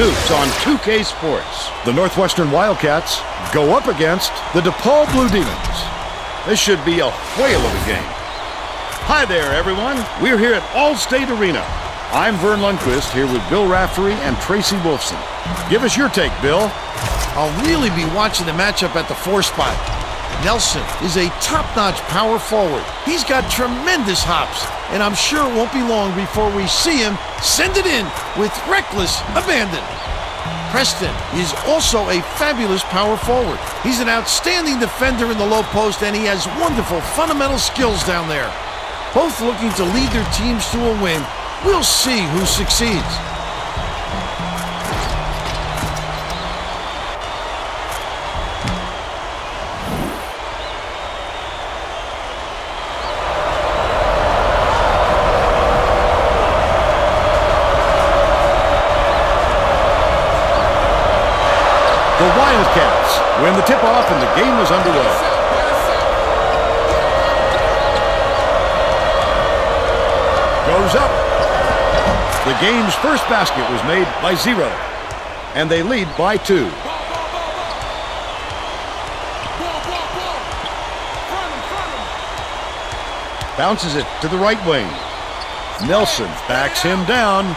Hoops on 2K Sports. The Northwestern Wildcats go up against the DePaul Blue Demons. This should be a whale of a game. Hi there, everyone. We're here at Allstate Arena. I'm Verne Lundquist, here with Bill Raftery and Tracy Wolfson. Give us your take, Bill. I'll really be watching the matchup at the 4 spot. Nelson is a top-notch power forward. He's got tremendous hops, and I'm sure it won't be long before we see him send it in with reckless abandon. Preston is also a fabulous power forward. He's an outstanding defender in the low post, and he has wonderful fundamental skills down there. Both looking to lead their teams to a win. We'll see who succeeds. The Wildcats win the tip-off, and the game is underway. Goes up. The game's first basket was made by 0, and they lead by 2. Bounces it to the right wing. Nelson backs him down.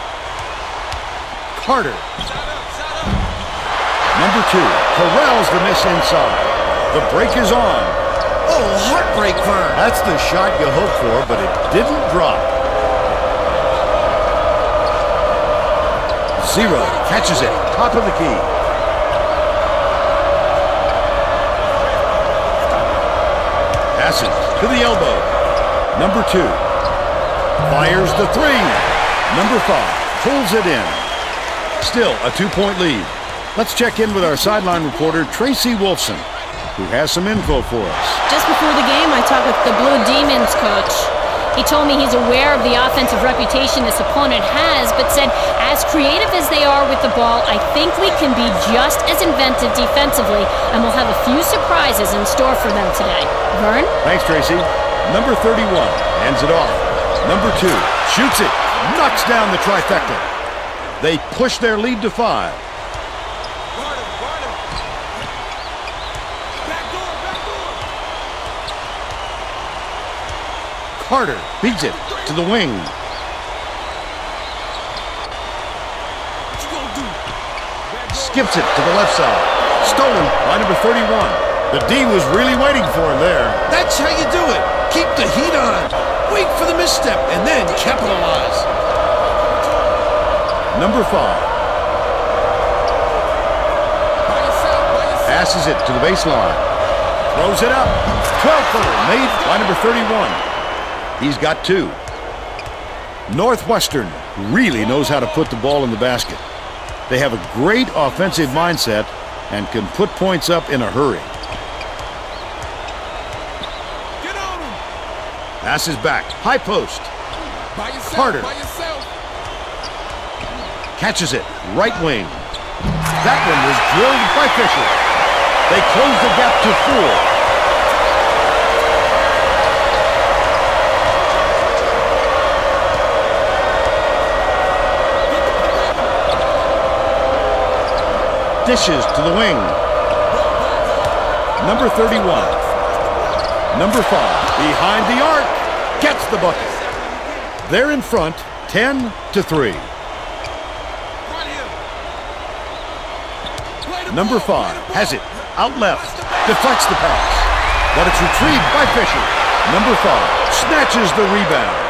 Carter. Number 2 corrals the miss inside. The break is on. Oh, heartbreak, Verne. That's the shot you hope for, but it didn't drop. 0 catches it, top of the key. Passes to the elbow. Number 2 fires the 3. Number 5 pulls it in. Still a 2-point lead. Let's check in with our sideline reporter, Tracy Wolfson, who has some info for us. Just before the game, I talked with the Blue Demons coach. He told me he's aware of the offensive reputation this opponent has, but said, as creative as they are with the ball, I think we can be just as inventive defensively, and we'll have a few surprises in store for them today. Verne? Thanks, Tracy. Number 31 hands it off. Number 2 shoots it, knocks down the trifecta. They push their lead to 5. Carter beats it to the wing. Skips it to the left side. Stolen by number 31. The D was really waiting for him there. That's how you do it. Keep the heat on. Wait for the misstep and then capitalize. Number 5. Passes it to the baseline. Throws it up. 12-footer made by number 31. He's got 2. Northwestern really knows how to put the ball in the basket. They have a great offensive mindset and can put points up in a hurry. Passes back. High post. Carter catches it. Right wing. That one was drilled by Fisher. They close the gap to 4. Dishes to the wing. Number 31. Number 5. Behind the arc. Gets the bucket. They're in front, 10-3. Number 5 has it. Out left. Deflects the pass. But it's retrieved by Fisher. Number 5 snatches the rebound.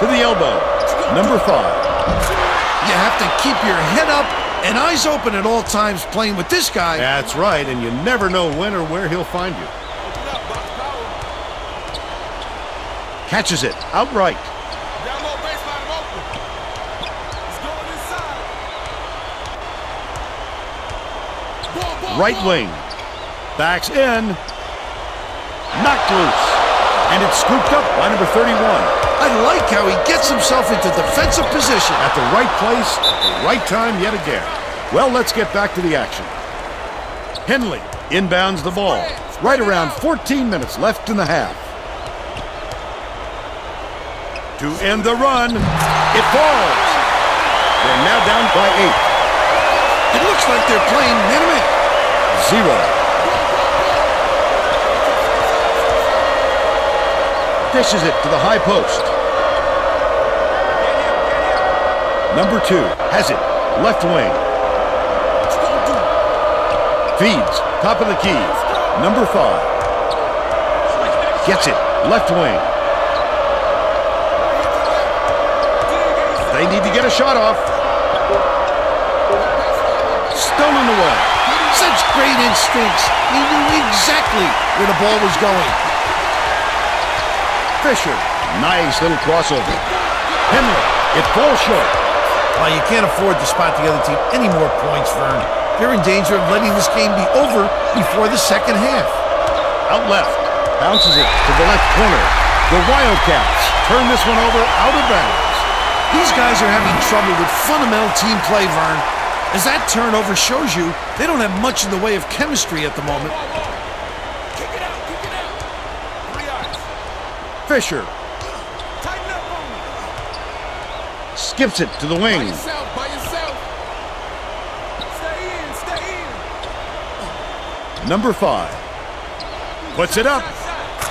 To the elbow. Number 5. You have to keep your head up and eyes open at all times playing with this guy. That's right, and you never know when or where he'll find you. Catches it outright. Right wing. Backs in. Knocked loose. And it's scooped up by number 31. I like how he gets himself into defensive position. At the right place, at the right time yet again. Well, let's get back to the action. Henley Inbounds the ball. Right around 14 minutes left in the half. To end the run, it falls. They're now down by 8. It looks like they're playing minute 0. Dishes it to the high post. Number 2 has it. Left wing. Feeds. Top of the key. Number 5. Gets it. Left wing. They need to get a shot off. Stolen away. Such great instincts. He knew exactly where the ball was going. Fisher. Nice little crossover. Henry. It falls short. Well, you can't afford to spot the other team any more points, Verne. They're in danger of letting this game be over before the second half. Out left. Bounces it to the left corner. The Wildcats turn this one over out of bounds. These guys are having trouble with fundamental team play, Verne. As that turnover shows you, they don't have much in the way of chemistry at the moment. Kick it out, kick it out. 3 yards. Fisher. Tighten up on me. Skips it to the wing. By yourself, stay in, stay in. Number 5. Puts it up.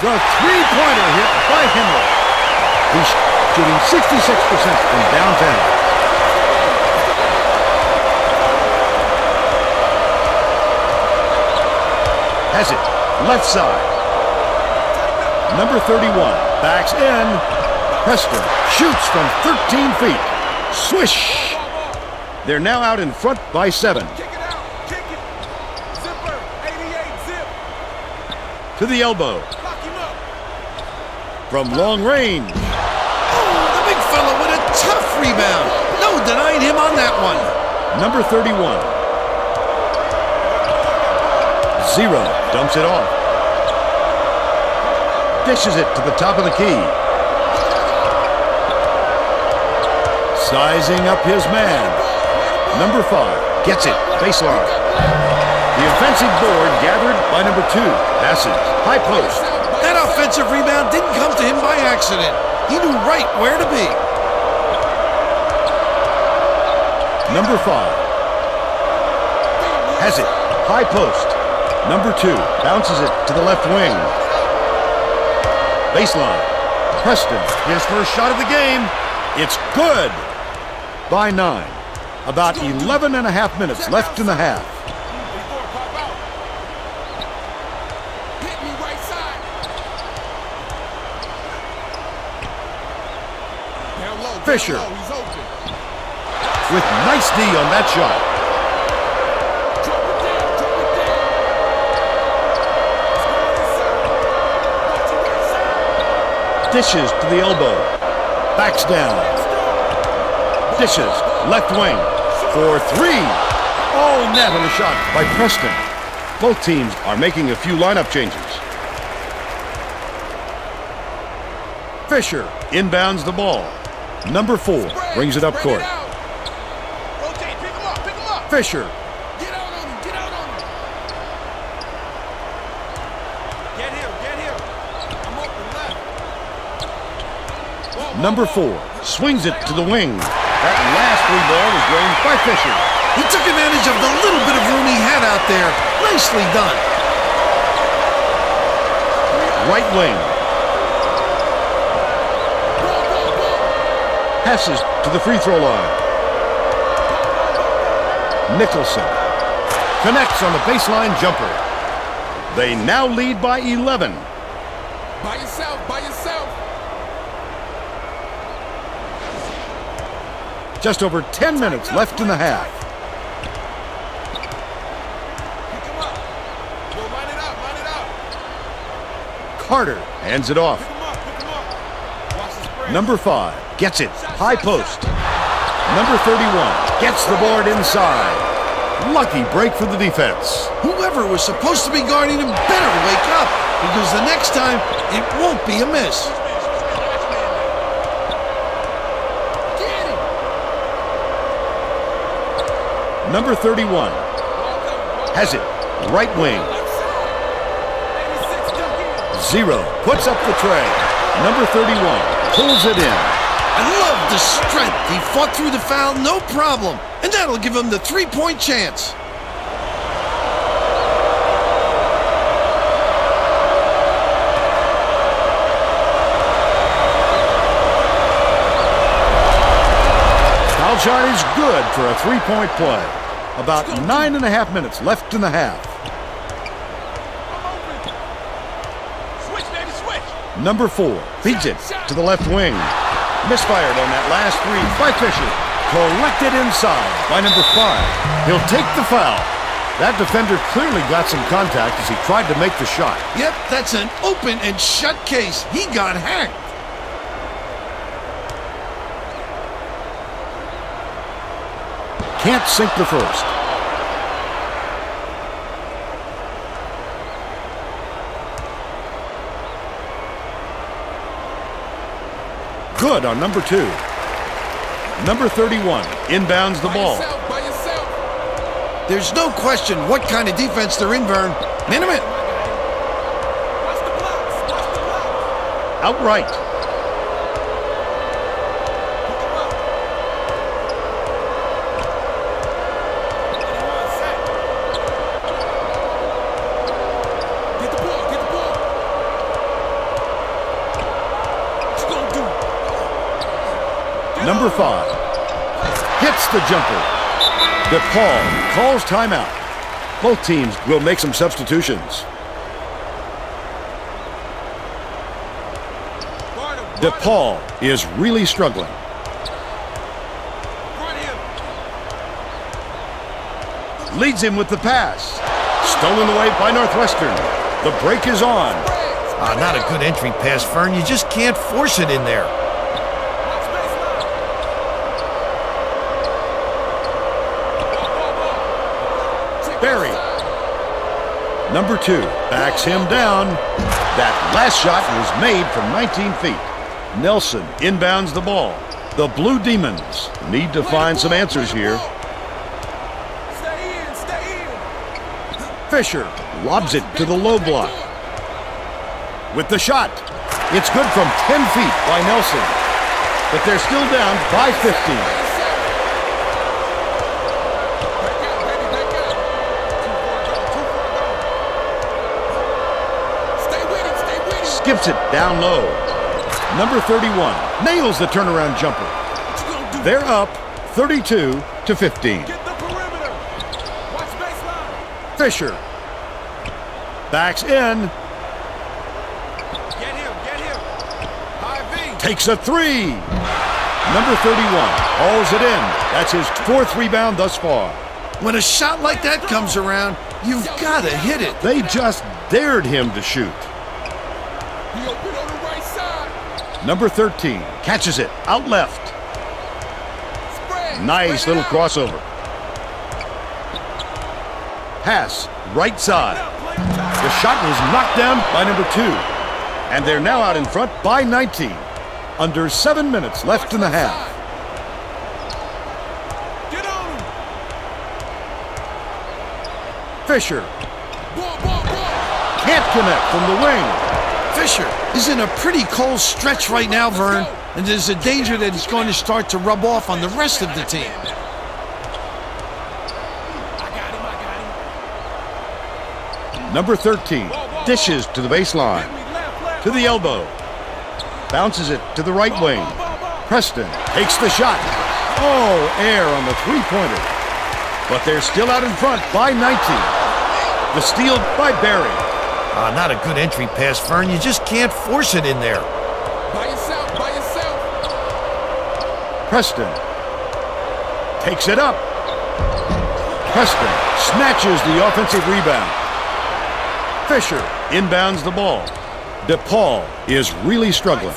The three-pointer hit by Henry. He's shooting 66% from downtown. Has it. Left side. Number 31. Backs in. Preston shoots from 13 feet. Swish. They're now out in front by 7. Kick it out. Kick it. Zipper. 88 zip. To the elbow. Lock him up. From long range. Tough rebound. No denying him on that one. Number 31. 0. Dumps it off. Dishes it to the top of the key. Sizing up his man. Number 5. Gets it. Baseline. The offensive board gathered by number 2. Passes. High post. That offensive rebound didn't come to him by accident. He knew right where to be. Number 5. Has it. High post. Number 2. Bounces it to the left wing. Baseline. Preston. His first shot of the game. It's good. By 9. About 11.5 minutes left in the half. Hit me right side. Fisher. With nice D on that shot. Dishes to the elbow. Backs down. Dishes. Left wing. For 3. All net on the shot by Preston. Both teams are making a few lineup changes. Fisher inbounds the ball. Number 4 brings it up court. Fisher. Get out on him, get out on him. Get him, get him. I'm open left. Whoa, Number 4 swings it to the wing. That last three ball was drained by Fisher. He took advantage of the little bit of room he had out there. Nicely done. Right wing. Passes to the free throw line. Nicholson connects on the baseline jumper. They now lead by 11. By yourself, by yourself. Just over 10 minutes left in the half. Carter hands it off. Number 5 gets it. High post. Number 31 gets the board inside. Lucky break for the defense. Whoever was supposed to be guarding him better wake up, because the next time it won't be a miss. Number 31 has it. Right wing. 0 puts up the tray. Number 31 pulls it in. I love the strength. He fought through the foul, no problem. And that'll give him the three-point chance. Foul shot is good for a three-point play. About 9.5 minutes left in the half. Number 4 feeds it to the left wing. Misfired on that last three by Fisher. Collected inside by number 5. He'll take the foul. That defender clearly got some contact as he tried to make the shot. Yep, that's an open and shut case. He got hacked. Can't sink the first. Good on number 2. Number 31 inbounds the ball. By yourself. There's no question what kind of defense they're in, Verne. Minimum. Outright. Number 5 hits the jumper. DePaul calls timeout. Both teams will make some substitutions. DePaul is really struggling. Leads him with the pass. Stolen away by Northwestern. The break is on. Not a good entry pass, Verne. You just can't force it in there. Number 2 backs him down. That last shot was made from 19 feet. Nelson inbounds the ball. The Blue Demons need to find some answers here. Fisher lobs it to the low block. With the shot, it's good from 10 feet by Nelson. But they're still down by 15. Gives it down low. Number 31 nails the turnaround jumper. They're up 32 to 15. Get the perimeter. Watch baseline. Fisher backs in. Get him. IV. Takes a three. Number 31 hauls it in. That's his 4th rebound thus far. When a shot like that comes around, you've got to hit it. They just dared him to shoot. Number 13 catches it out left. Nice little crossover. Pass right side. The shot was knocked down by number 2. And they're now out in front by 19. Under 7 minutes left in the half. Fisher can't connect from the wing. Fisher is in a pretty cold stretch right now, Verne, and there's a danger that it's going to start to rub off on the rest of the team. Number 13 dishes to the baseline, to the elbow, bounces it to the right wing. Preston takes the shot. Oh, air on the three-pointer. But they're still out in front by 19. The steal by Barry. Not a good entry pass, Verne. You just can't force it in there. By yourself. Preston takes it up. Preston snatches the offensive rebound. Fisher inbounds the ball. DePaul is really struggling.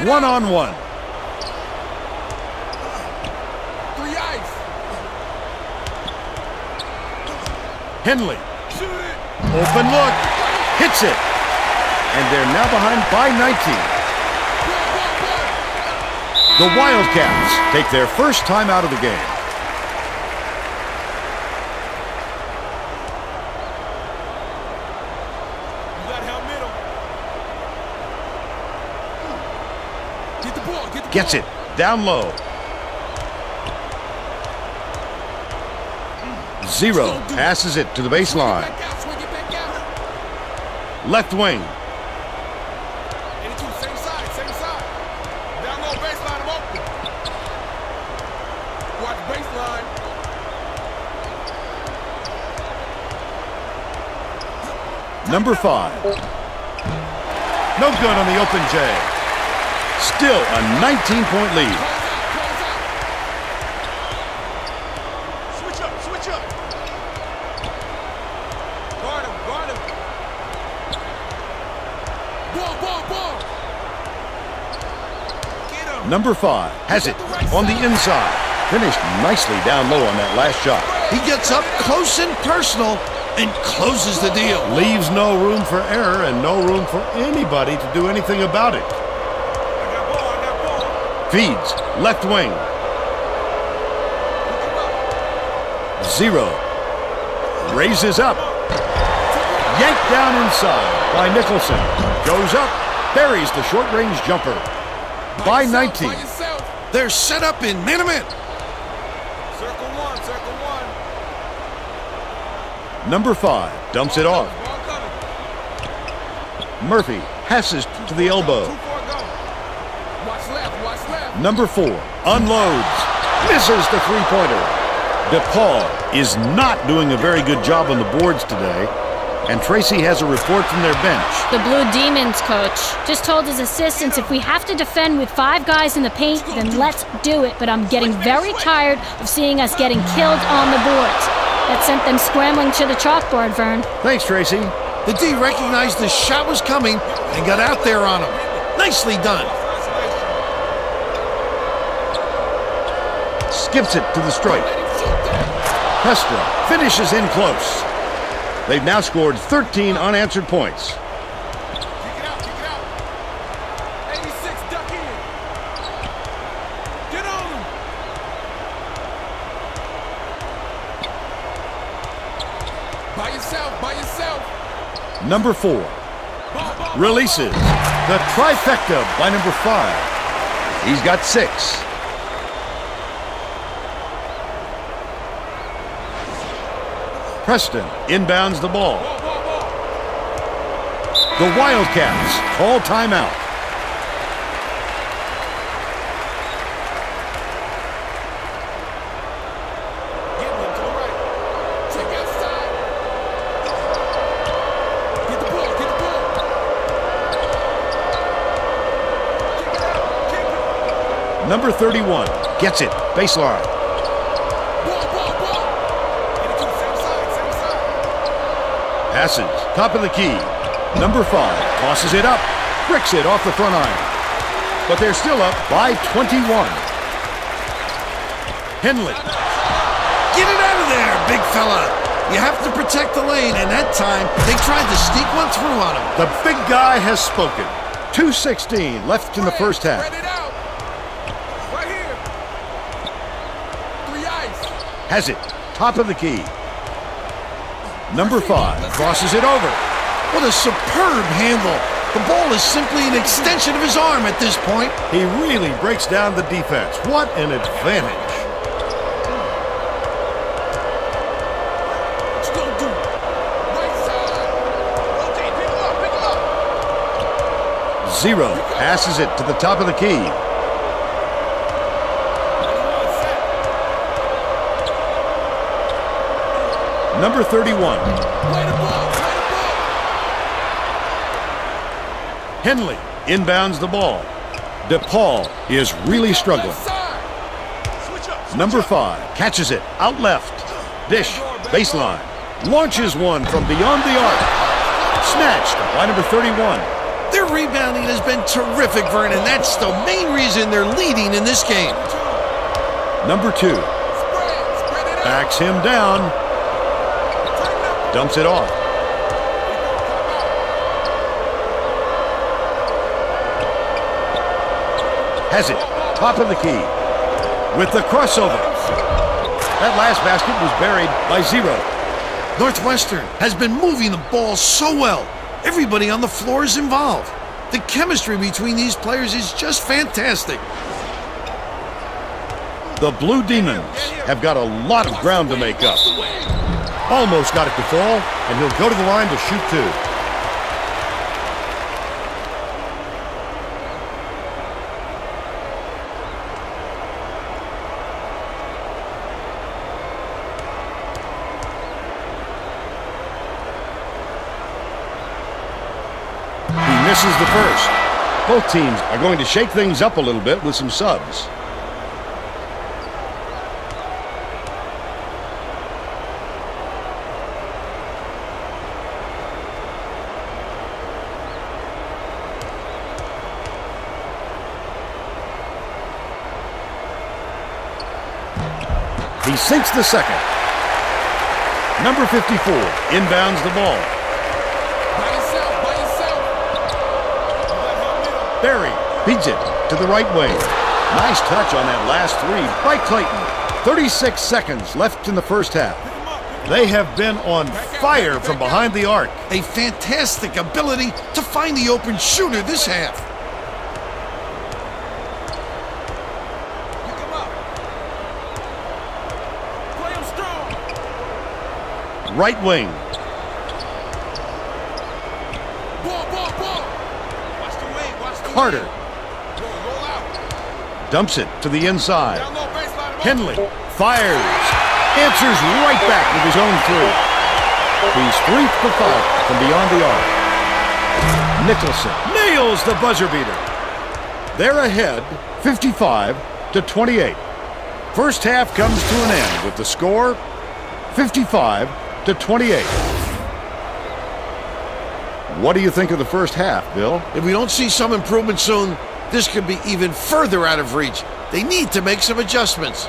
One-on-one. Three ice. Henley. Shoot it. Open look. Hits it. And they're now behind by 19. The Wildcats take their first time out of the game. You gotta help middle. Get the ball, get the ball. Gets it. Down low. 0. Passes it to the baseline. Left wing. Number 5. No good on the open J. Still a 19-point lead. Switch up, switch up. Guard him, guard him. Ball, ball, ball. Get him. Number 5 has it on the inside. Finished nicely down low on that last shot. He gets up close and personal and closes the deal. Leaves no room for error and no room for anybody to do anything about it. Feeds left wing. 0. Raises up. Yanked down inside by Nicholson. Goes up. Buries the short-range jumper. By 19. They're set up in minute. Number 5 dumps it off. Murphy passes to the elbow. Number 4 unloads. Misses the three-pointer. DePaul is not doing a very good job on the boards today. And Tracy has a report from their bench. The Blue Demons coach just told his assistants, if we have to defend with 5 guys in the paint, then let's do it. But I'm getting very tired of seeing us getting killed on the boards. That sent them scrambling to the chalkboard, Verne. Thanks, Tracy. The D recognized the shot was coming and got out there on him. Nicely done. Skips it to the strike. Hester finishes in close. They've now scored 13 unanswered points. Number 4 releases the trifecta by number 5. He's got 6. Preston inbounds the ball. The Wildcats call timeout. Number 31 gets it. Baseline. Passes. Top of the key. Number 5 tosses it up. Bricks it off the front iron. But they're still up by 21. Henley. Get it out of there, big fella. You have to protect the lane, and that time they tried to sneak one through on him. The big guy has spoken. 2:16 left in the first half. Has it. Top of the key. Number 5 crosses it over. What a superb handle. The ball is simply an extension of his arm at this point. He really breaks down the defense. What an advantage. Right side. Rotate, pick him up, pick him up. 0 passes it to the top of the key. Number 31. Henley inbounds the ball. DePaul is really struggling. Number 5 catches it out left. Dish baseline. Launches one from beyond the arc. Snatched by number 31. Their rebounding has been terrific, Verne, and that's the main reason they're leading in this game. Number 2 backs him down. Dumps it off. Has it. top of the key with the crossover. That last basket was buried by Zero. Northwestern has been moving the ball so well. Everybody on the floor is involved. The chemistry between these players is just fantastic. The Blue Demons have got a lot of ground to make up. Almost got it to fall, and he'll go to the line to shoot two. He misses the first. Both teams are going to shake things up a little bit with some subs. He sinks the second. Number 54 inbounds the ball. Barry feeds it to the right wing. Nice touch on that last three by Clayton. 36 seconds left in the first half. They have been on fire from behind the arc. A fantastic ability to find the open shooter this half. Right wing. Carter dumps it to the inside. Henley fires. Answers right back with his own three. He's 3 for 5 from beyond the arc. Nicholson nails the buzzer beater. They're ahead 55-28. First half comes to an end with the score 55-28. What do you think of the first half, Bill? If we don't see some improvement soon, this could be even further out of reach. They need to make some adjustments.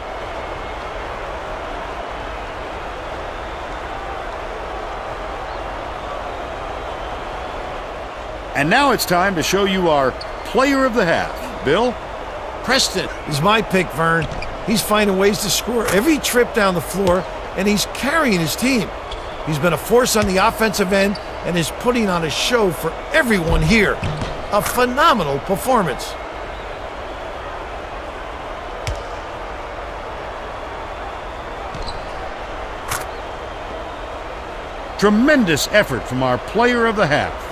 And now it's time to show you our player of the half. Bill? Preston is my pick, Vern. He's finding ways to score every trip down the floor, and he's carrying his team. He's been a force on the offensive end and is putting on a show for everyone here. A phenomenal performance. Tremendous effort from our player of the half.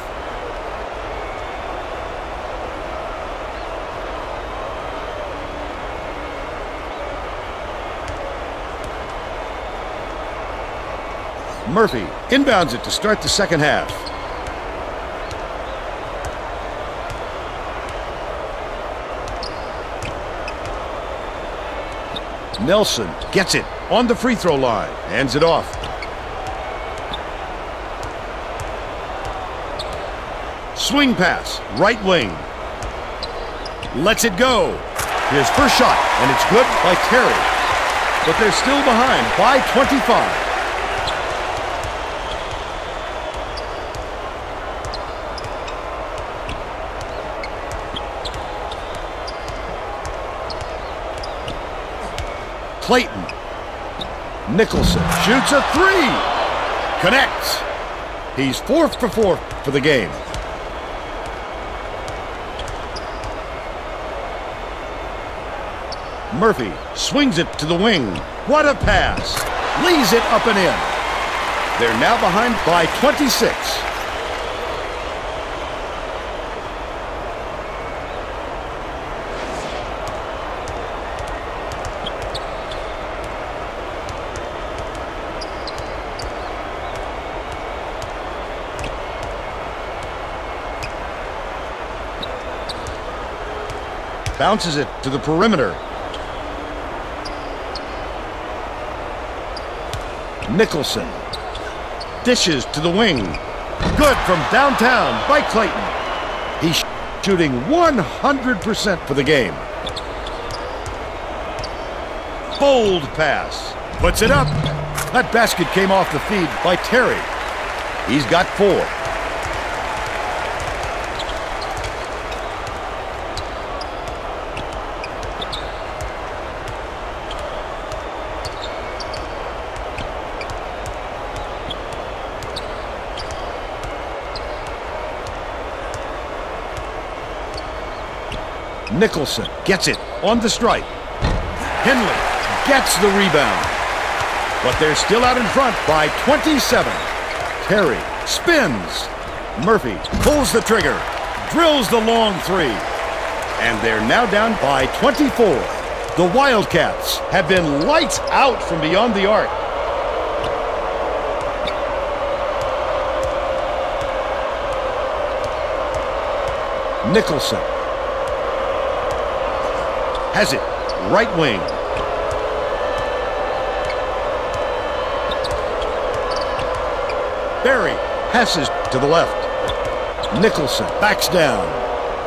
Murphy inbounds it to start the second half. Nelson gets it on the free throw line, hands it off. Swing pass, right wing. Lets it go. His first shot, and it's good by Terry. But they're still behind by 25. Clayton. Nicholson shoots a three. Connects. He's 4 for 4 for the game. Murphy swings it to the wing. What a pass. Leaves it up and in. They're now behind by 26. Bounces it to the perimeter. Nicholson dishes to the wing. Good from downtown by Clayton. He's shooting 100% for the game. Bold pass. Puts it up. That basket came off the feed by Terry. He's got 4. Nicholson gets it on the strike. Henley gets the rebound. But they're still out in front by 27. Terry spins. Murphy pulls the trigger. Drills the long three. And they're now down by 24. The Wildcats have been lights out from beyond the arc. Nicholson has it, right wing. Barry passes to the left. Nicholson backs down,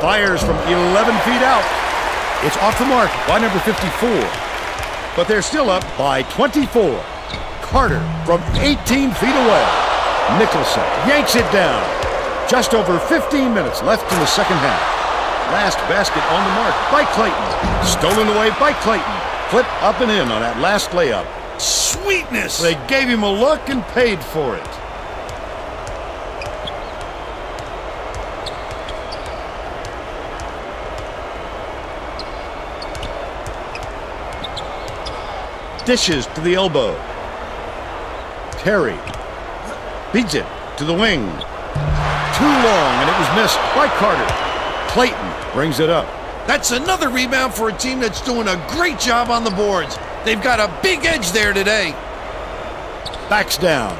fires from 11 feet out. It's off the mark by number 54, but they're still up by 24. Carter from 18 feet away. Nicholson yanks it down. Just over 15 minutes left in the second half. Last basket on the mark by Clayton. Stolen away by Clayton. Flip up and in on that last layup. Sweetness! They gave him a look and paid for it. Dishes to the elbow. Terry beats it to the wing. Too long, and it was missed by Carter. Clayton brings it up. That's another rebound for a team that's doing a great job on the boards. They've got a big edge there today. Backs down.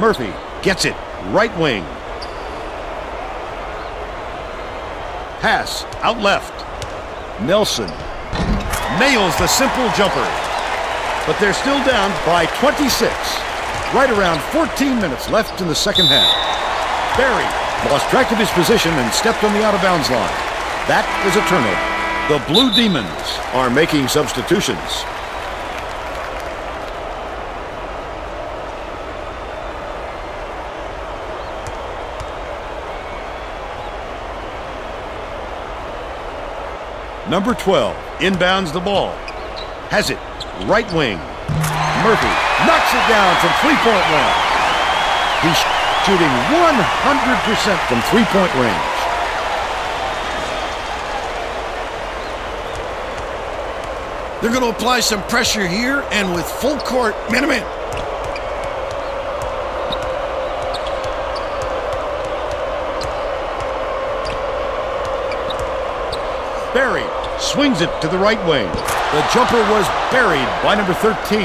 Murphy gets it, right wing. Pass, out left. Nelson nails the simple jumper. But they're still down by 26. Right around 14 minutes left in the second half. Barry lost track of his position and stepped on the out-of-bounds line. That was a turnover. The Blue Demons are making substitutions. Number 12 inbounds the ball. Has it. Right wing. Murphy knocks it down from three-point range. He's shooting 100% from three-point range. They're going to apply some pressure here and with full court. Minute. Barry swings it to the right wing. The jumper was buried by number 13.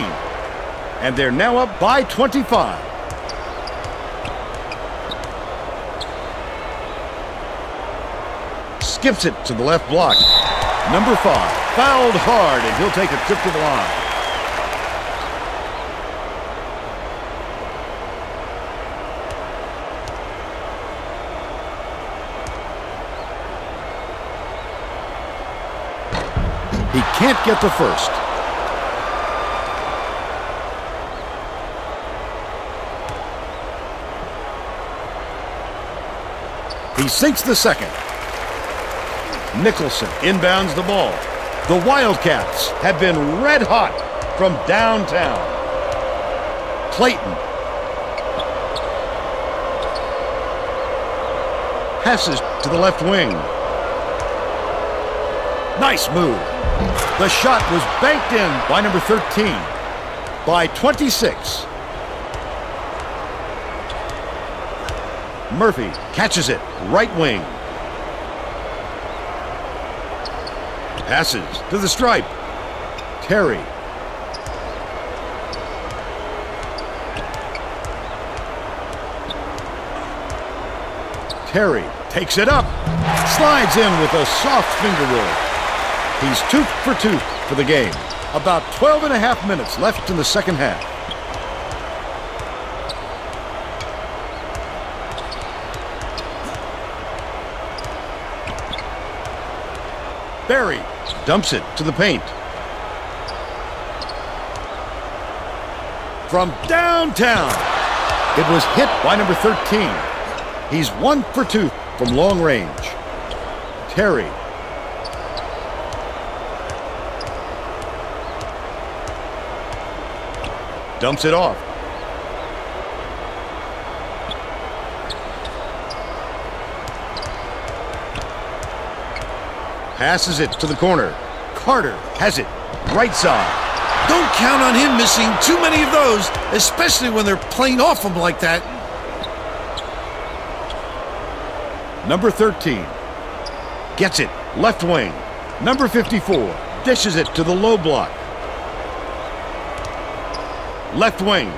And they're now up by 25. Skips it to the left block. Number 5 fouled hard, and he'll take a trip to the line. He can't get the first. He sinks the second. Nicholson inbounds the ball. The Wildcats have been red hot from downtown. Clayton passes to the left wing. Nice move. The shot was banked in by number 13. By 26. Murphy catches it. Right wing. Passes to the stripe. Terry. Terry takes it up. Slides in with a soft finger roll. He's 2 for 2 for the game. About 12 and a half minutes left in the second half. Barry dumps it to the paint. From downtown. It was hit by number 13. He's 1 for 2 from long range. Terry Dumps it off. Passes it to the corner. Carter has it. Right side. Don't count on him missing too many of those, especially when they're playing off him like that. Number 13 gets it. Left wing. Number 54 dishes it to the low block. Left wing.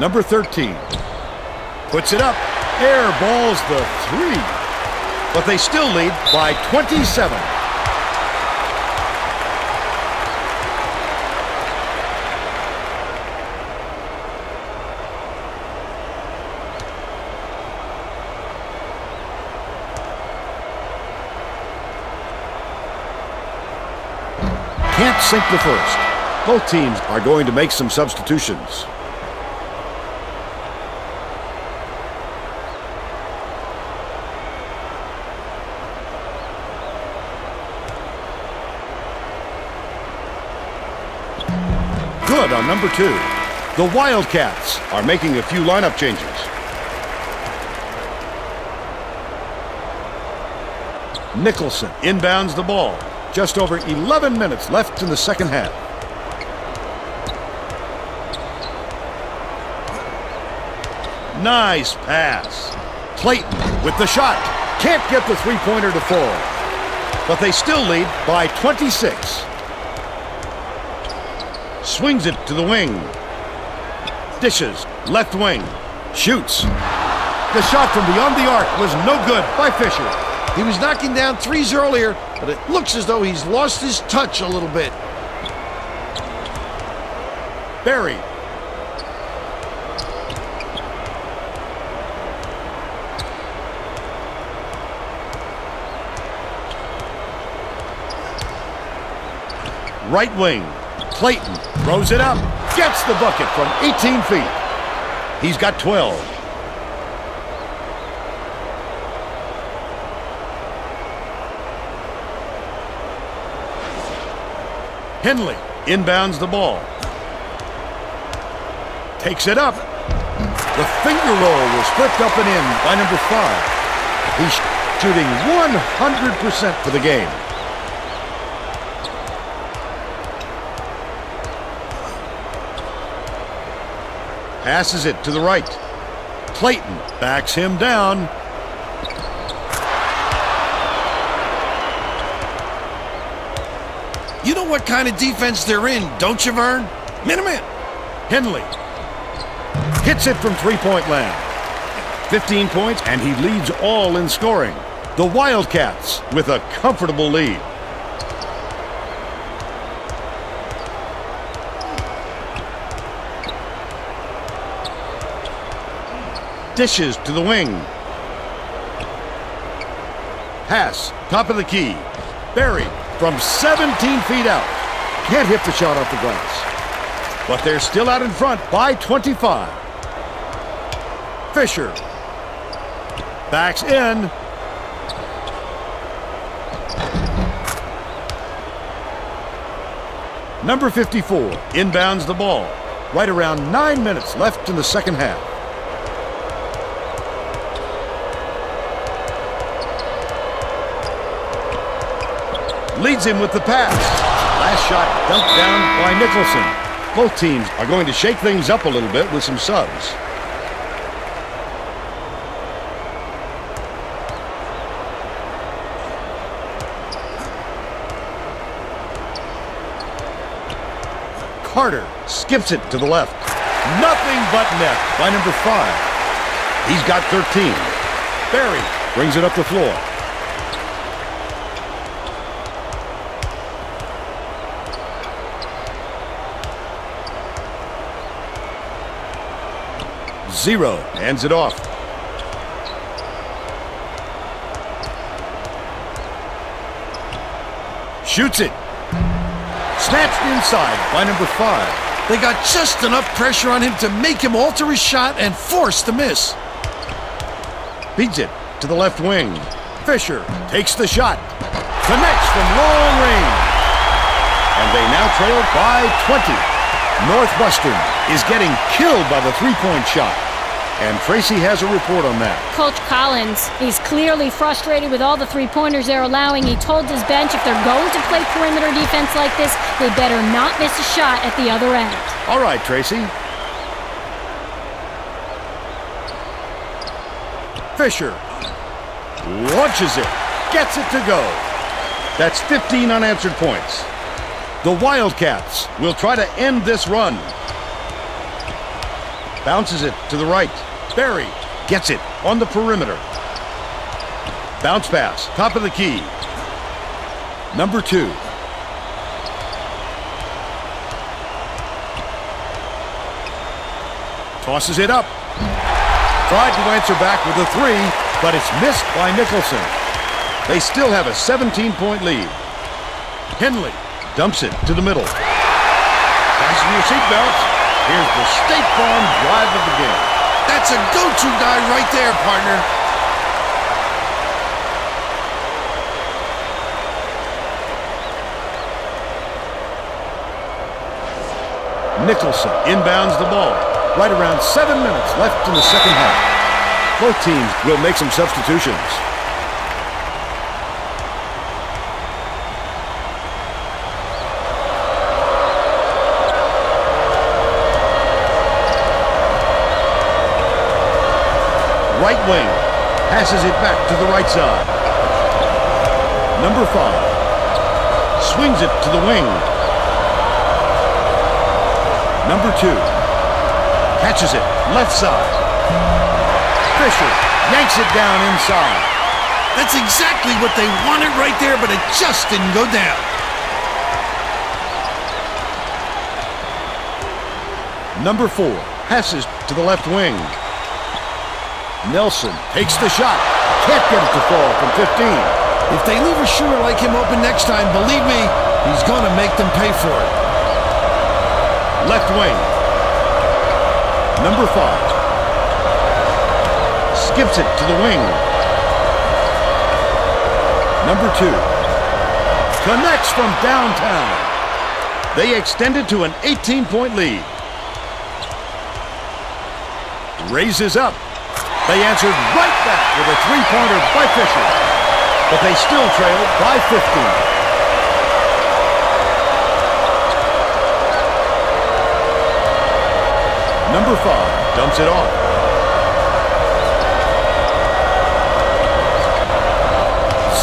Number 13 puts it up. Air balls the three. But they still lead by 27. Can't sink the first. Both teams are going to make some substitutions. Good on number 2. The Wildcats are making a few lineup changes. Nicholson inbounds the ball. Just over 11 minutes left in the second half. Nice pass. Clayton with the shot. Can't get the three-pointer to fall. But they still lead by 26. Swings it to the wing. Dishes. Left wing. Shoots. The shot from beyond the arc was no good by Fisher. He was knocking down threes earlier, but it looks as though he's lost his touch a little bit. Barry. Right wing. Clayton throws it up. Gets the bucket from 18 feet. He's got 12. Henley inbounds the ball. Takes it up. The finger roll was flipped up and in by number 5. He's shooting 100% for the game. Passes it to the right. Clayton backs him down. You know what kind of defense they're in, don't you, Verne? Minute. Henley hits it from three-point land. 15 points, and he leads all in scoring. The Wildcats with a comfortable lead. Dishes to the wing. Pass, top of the key. Barry. From 17 feet out. Can't hit the shot off the glass. But they're still out in front by 25. Fisher backs in. Number 54 inbounds the ball. Right around 9 minutes left in the second half. Leads him with the pass. Last shot dumped down by Nicholson. Both teams are going to shake things up a little bit with some subs. Carter skips it to the left. Nothing but net by number 5. He's got 13. Barry brings it up the floor. Zero hands it off. Shoots it. Snatched inside by number 5. They got just enough pressure on him to make him alter his shot and force the miss. Beats it to the left wing. Fisher takes the shot. Connects from long range. and they now trail by 20. Northwestern is getting killed by the three-point shot. And Tracy has a report on that. Coach Collins, he's clearly frustrated with all the three-pointers they're allowing. He told his bench if they're going to play perimeter defense like this, they better not miss a shot at the other end. All right, Tracy. Fisher launches it, gets it to go. That's 15 unanswered points. The Wildcats will try to end this run. Bounces it to the right. Berry gets it on the perimeter. Bounce pass, top of the key. Number 2. Tosses it up. Tried to answer back with a 3, but it's missed by Nicholson. They still have a 17-point lead. Henley dumps it to the middle. Fasten your seatbelts. Here's the State Farm drive of the game. That's a go-to guy right there, partner. Nicholson inbounds the ball. Right around 7 minutes left in the second half. Both teams will make some substitutions. Right wing, passes it back to the right side. Number 5, swings it to the wing. Number 2, catches it, left side. Fisher yanks it down inside. That's exactly what they wanted right there, but it just didn't go down. Number 4, passes to the left wing. Nelson takes the shot. Can't get it to fall from 15. If they leave a shooter like him open next time, believe me, he's going to make them pay for it. Left wing. Number 5. Skips it to the wing. Number 2. Connects from downtown. They extend it to an 18-point lead. Raises up. They answered right back with a three-pointer by Fisher, but they still trailed by 15. Number 5 dumps it off.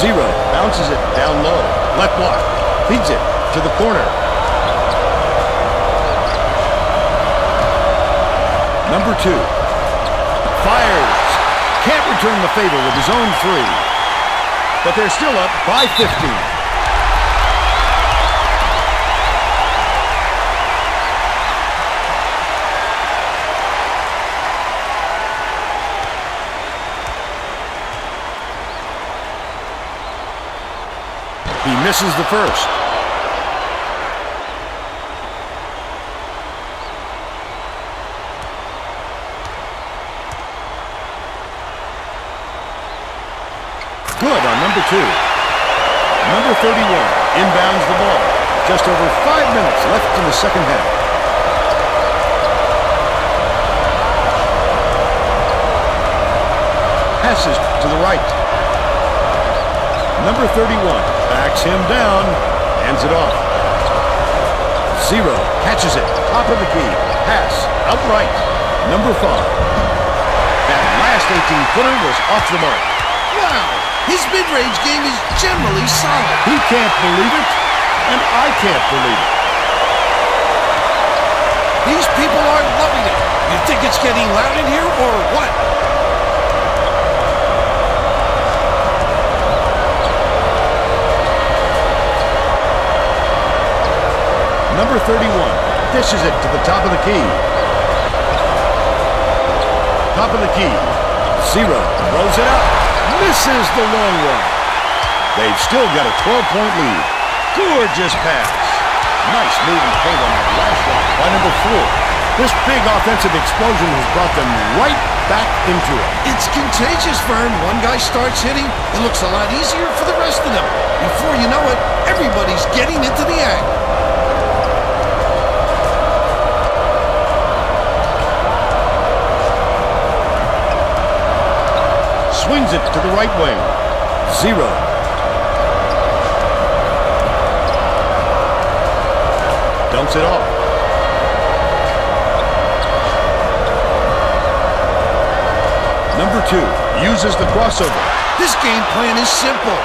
Zero bounces it down low, left block, feeds it to the corner. Number 2. Fires. Can't return the favor with his own 3. But they're still up by 15. He misses the first. Number 31 inbounds the ball. Just over 5 minutes left in the second half. Passes to the right. Number 31 backs him down, hands it off. Zero catches it, top of the key. Pass upright. Number 5. That last 18-footer was off the mark. Wow! His mid-range game is generally solid. He can't believe it, and I can't believe it. These people are loving it. You think it's getting loud in here, or what? Number 31 dishes it to the top of the key. Top of the key. Zero throws it up. Misses the long run. They've still got a 12-point lead. Gorgeous pass. Nice move in the paint on that last shot by number 4. This big offensive explosion has brought them right back into it. It's contagious, Verne. One guy starts hitting, it looks a lot easier for the rest of them. Before you know it, everybody's getting into the act. Swings it to the right wing. 0. Dumps it off. Number 2 uses the crossover. This game plan is simple.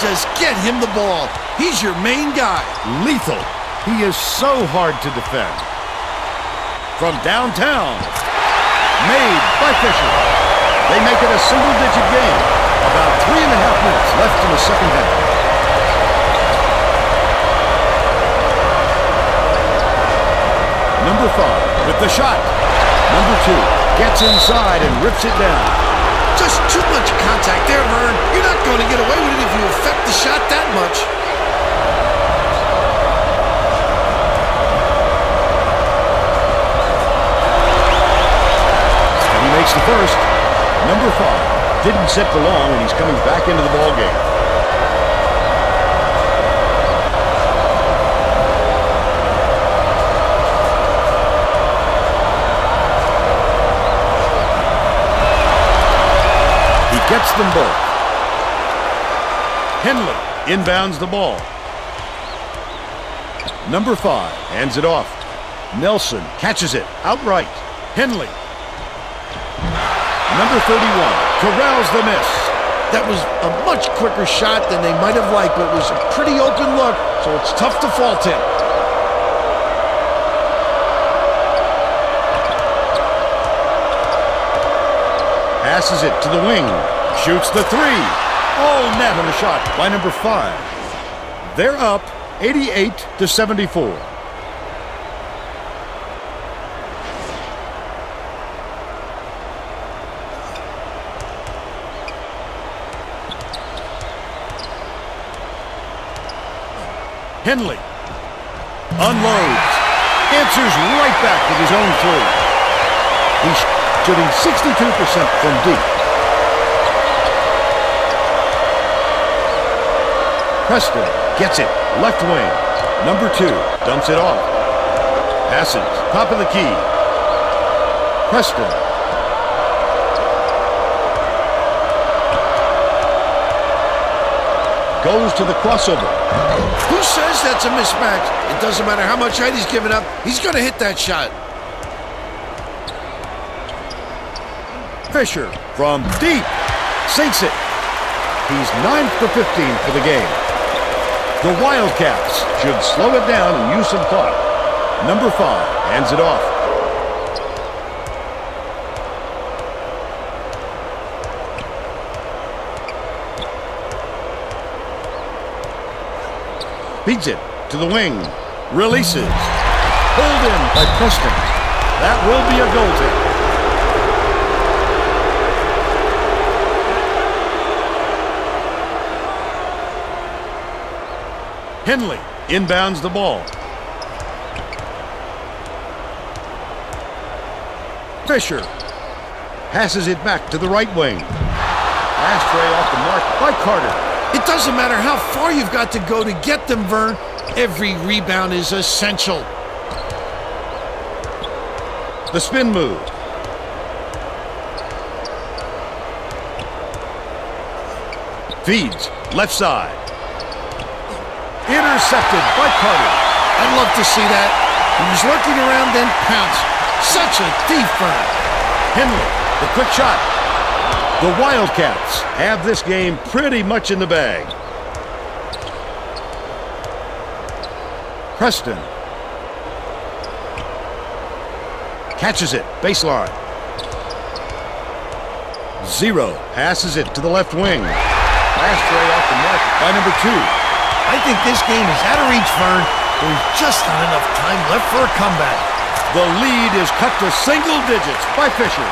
Just get him the ball. He's your main guy. Lethal. He is so hard to defend. From downtown. Made by Fisher. They make it a single-digit game. About 3.5 minutes left in the second half. Number 5 with the shot. Number 2 gets inside and rips it down. Just too much contact there, Verne. You're not going to get away with it if you affect the shot that much. And he makes the first. Number 5 didn't sit for long, and he's coming back into the ballgame. Gets them both. Henley inbounds the ball. Number 5 hands it off. Nelson catches it outright. Henley. Number 31 corrals the miss. That was a much quicker shot than they might have liked, but it was a pretty open look, so it's tough to fault him. Passes it to the wing. Shoots the 3. Oh, net on the shot by number 5. They're up 88-74. Henley unloads. Answers right back with his own 3. He's shooting 62% from deep. Preston gets it, left wing. Number 2, dumps it off. Passes, top of the key. Preston. Goes to the crossover. Who says that's a mismatch? It doesn't matter how much height he's given up, he's gonna hit that shot. Fisher from deep, sinks it. He's 9 for 15 for the game. The Wildcats should slow it down and use some thought. Number 5 hands it off. Beats it to the wing. Releases. Pulled in by Preston. That will be a goal kick. Henley inbounds the ball. Fisher passes it back to the right wing. Last ray off the mark by Carter. It doesn't matter how far you've got to go to get them, Verne. Every rebound is essential. The spin move. Feeds left side. Intercepted by Carter. I'd love to see that. He was lurking around, then pounced. Such a thief, Verne. Henley, the quick shot. The Wildcats have this game pretty much in the bag. Preston catches it, baseline. 0 passes it to the left wing. Last ray off the mark by number 2. I think this game is out of reach, Verne. There's just not enough time left for a comeback. The lead is cut to single digits by Fisher.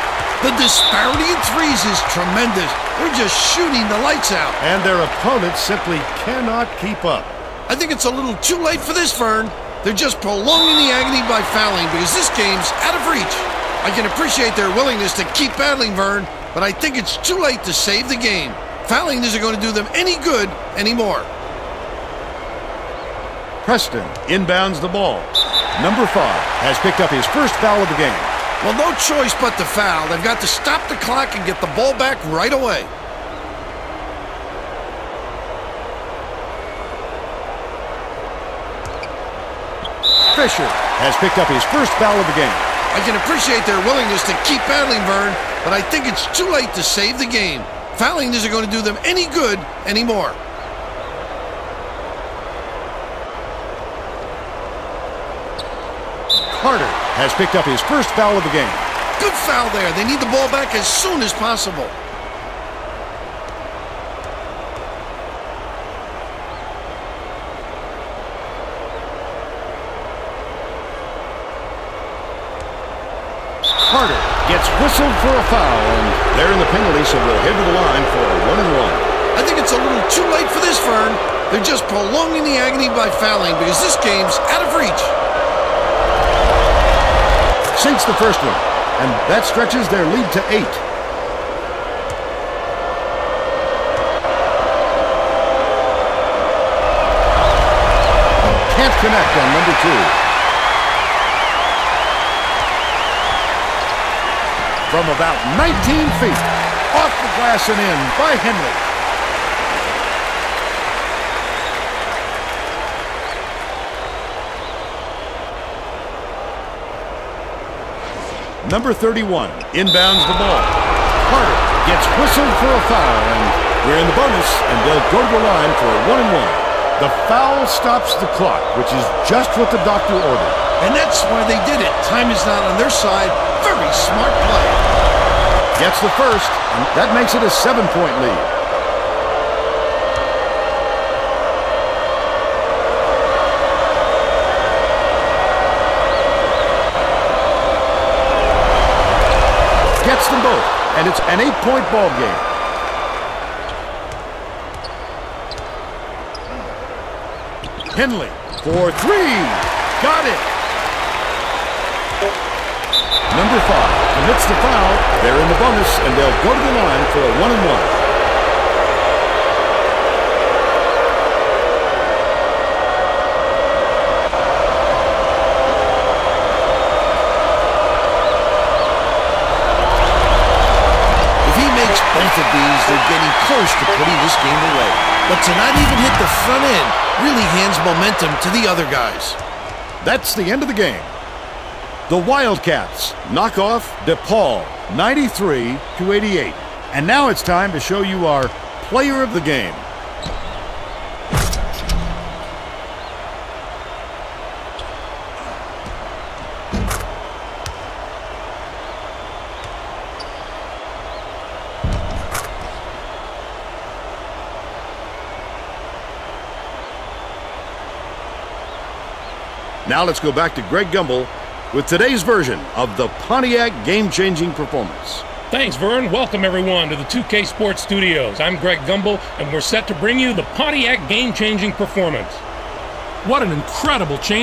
The disparity in threes is tremendous. They're just shooting the lights out. And their opponents simply cannot keep up. I think it's a little too late for this, Verne. They're just prolonging the agony by fouling because this game's out of reach. I can appreciate their willingness to keep battling, Verne, but I think it's too late to save the game. Fouling isn't going to do them any good anymore. Preston inbounds the ball. Number 5 has picked up his first foul of the game. Well, no choice but to foul. They've got to stop the clock and get the ball back right away. Fisher has picked up his first foul of the game. I can appreciate their willingness to keep battling, Verne, but I think it's too late to save the game. Fouling isn't going to do them any good anymore. Carter has picked up his first foul of the game. Good foul there. They need the ball back as soon as possible. Carter gets whistled for a foul, and they're in the penalty, so we'll head to the line for a 1-and-1. I think it's a little too late for this, Verne. They're just prolonging the agony by fouling because this game's out of reach. Sinks the first one, and that stretches their lead to 8. Can't connect on number 2. From about 19 feet, off the glass and in by Henley. Number 31 inbounds the ball. Carter gets whistled for a foul, and we're in the bonus, and they'll go to the line for a 1-and-1. The foul stops the clock, which is just what the doctor ordered. And that's why they did it. Time is not on their side. Very smart play. Gets the first, and that makes it a 7-point lead. Gets them both, and it's an 8-point ball game. Henley for 3. Got it. Number 5 commits the foul. They're in the bonus, and they'll go to the line for a 1-and-1. If he makes both of these, they're getting close to putting this game away. But to not even hit the front end really hands momentum to the other guys. That's the end of the game. The Wildcats knock off DePaul 93-88. And now it's time to show you our player of the game. Now let's go back to Greg Gumbel with today's version of the Pontiac Game-Changing Performance. Thanks, Verne. Welcome, everyone, to the 2K Sports Studios. I'm Greg Gumbel, and we're set to bring you the Pontiac Game-Changing Performance. What an incredible chance.